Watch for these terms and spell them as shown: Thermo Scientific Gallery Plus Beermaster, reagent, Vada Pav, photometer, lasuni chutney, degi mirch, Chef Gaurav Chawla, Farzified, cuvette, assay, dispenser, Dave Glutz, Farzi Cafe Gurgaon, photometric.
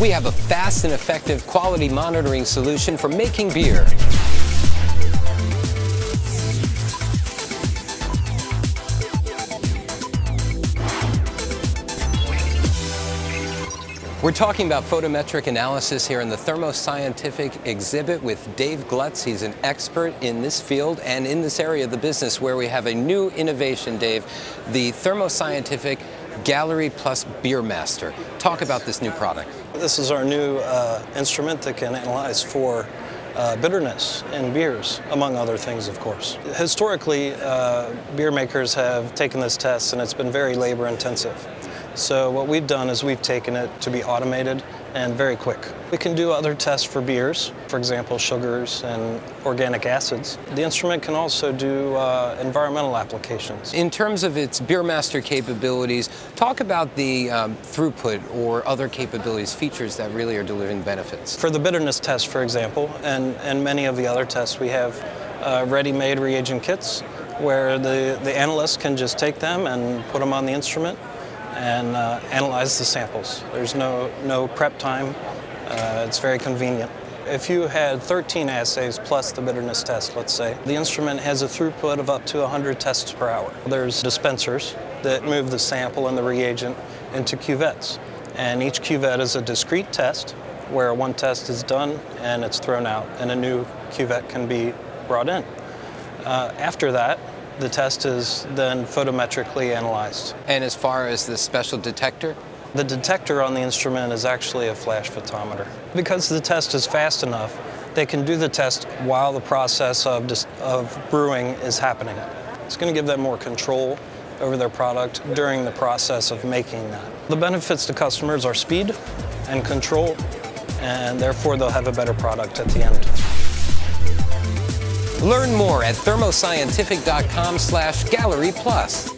we have a fast and effective quality monitoring solution for making beer. We're talking about photometric analysis here in the Thermo Scientific exhibit with Dave Glutz. He's an expert in this field and in this area of the business where we have a new innovation, Dave, the Thermo Scientific Gallery Plus Beermaster. Talk about this new product. This is our new instrument that can analyze for bitterness in beers, among other things, of course. Historically, beer makers have taken this test and it's been very labor intensive. So what we've done is we've taken it to be automated and very quick. We can do other tests for beers, for example, sugars and organic acids. The instrument can also do environmental applications. In terms of its Beermaster capabilities, talk about the throughput or other capabilities, features that really are delivering benefits. For the bitterness test, for example, and many of the other tests, we have ready-made reagent kits where the analyst can just take them and put them on the instrument and analyze the samples. There's no prep time. It's very convenient. If you had 13 assays plus the bitterness test, let's say, the instrument has a throughput of up to 100 tests per hour. There's dispensers that move the sample and the reagent into cuvettes. And each cuvette is a discrete test where one test is done and it's thrown out and a new cuvette can be brought in. After that, the test is then photometrically analyzed. And as far as the special detector? The detector on the instrument is actually a flash photometer. Because the test is fast enough, they can do the test while the process of brewing is happening. It's going to give them more control over their product during the process of making that. The benefits to customers are speed and control, and therefore they'll have a better product at the end. Learn more at thermoscientific.com/gallery+.